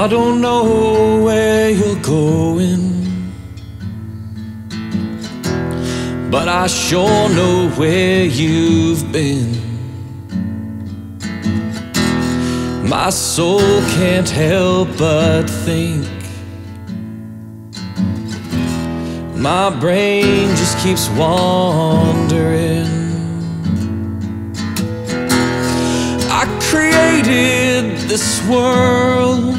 I don't know where you're going, but I sure know where you've been. My soul can't help but think, my brain just keeps wandering. I created this world,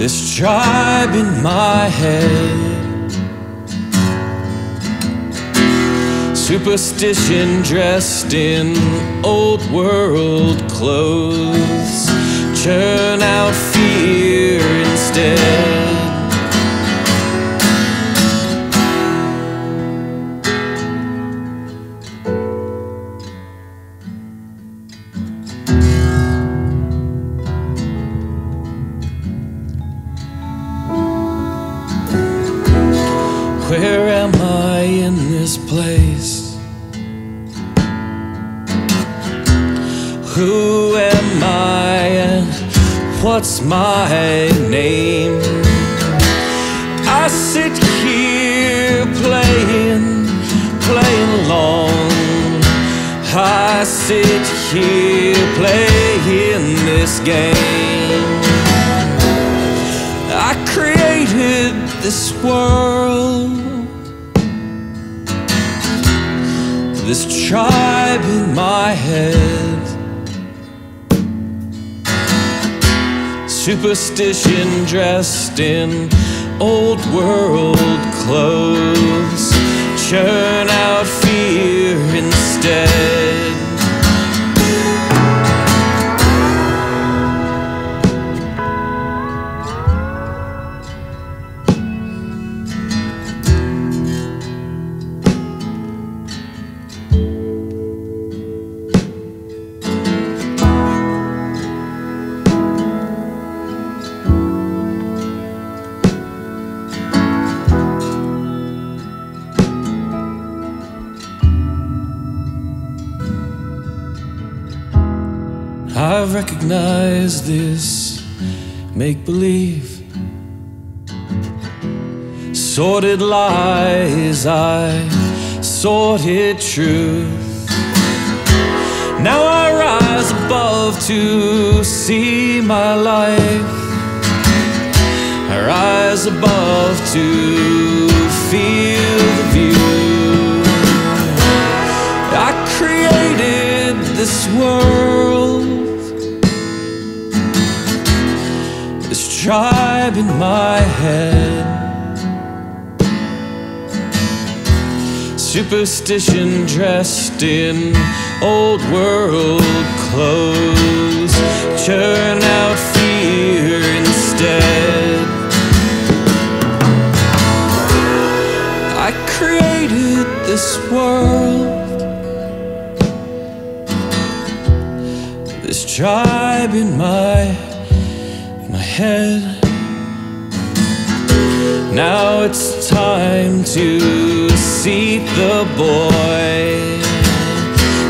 this tribe in my head, superstition dressed in old world clothes, churn out fear instead. Where am I in this place? Who am I and what's my name? I sit here playing along. I sit here playing this game. I created this world, this tribe in my head, superstition dressed in old world clothes, churn out fear instead. I recognize this make-believe, sordid lies, sordid truth. Now I rise above to see my life, I rise above to feel the view. I created this world, this tribe in my head, superstition dressed in old world clothes, churn out fear instead. I created this world, this tribe in my head. Now it's time to seat the boy,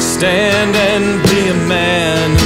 stand and be a man.